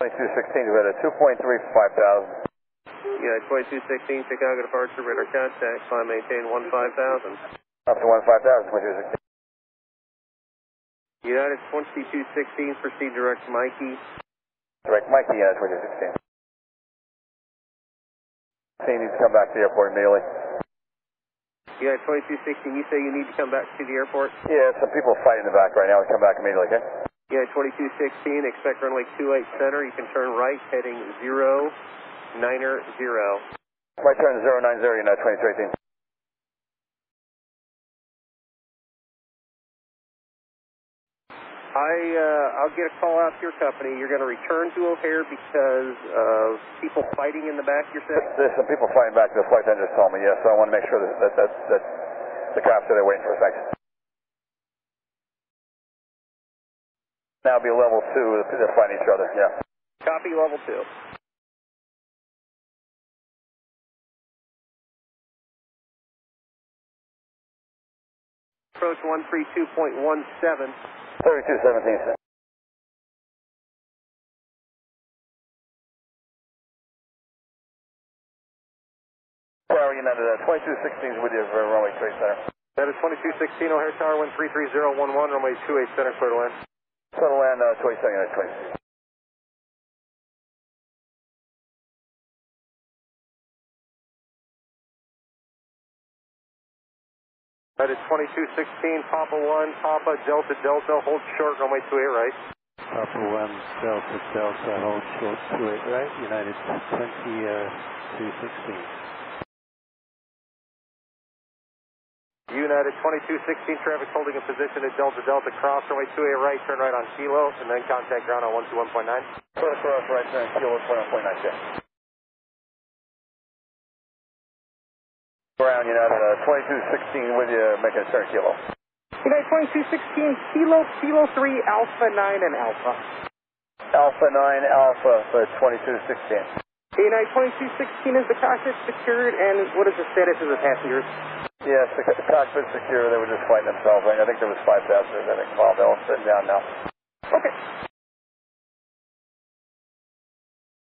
2216 to radar 2.35,000. Yeah, 2216, Chicago departure, radar contact, climb maintain 15,000. Up to 15,000, 2216. United 2216, proceed direct MYKIE. Direct MYKIE, United 2216. Say you need to come back to the airport immediately. United 2216, you say you need to come back to the airport? Yeah, some people are fighting in the back right now. We come back immediately, okay? United 2216, expect runway 28 center. You can turn right, heading 090. Right turn 090, United 2218. I'll get a call out to your company. You're going to return to O'Hare because of people fighting in the back, you're saying? There's some people fighting back. The flight attendant just told me, yes. So I want to make sure that the cops are there waiting for a second. Now be level 2. They're fighting each other, yeah. Copy, level 2. Approach 132.17. 3217, sir. Tower United, 2216 is with you for runway 28 center. That is 2216, O'Hare Tower, 133011, runway 28 center, clear to land. Clear to land, 28 center, United 2216. That is 2216, Papa 1, Papa, Delta, Delta, hold short, runway 28 right. Papa 1, Delta, Delta, hold short, 28 right, United 2216. United 2216, traffic holding in position at Delta, Delta, cross, runway 28 right, turn right on Kilo, and then contact ground on 121.9. Cross, right turn, Kilo 121.9, check. Ground United 2216 with you, making a turn Kilo. United 2216 Kilo 3 Alpha 9 and Alpha. Alpha 9 Alpha for 2216. United 2216, is the cockpit secured and what is the status of the passengers? Yes, the cockpit secure. They were just fighting themselves. I think there was 5 passengers involved. They're all sitting down now. Okay.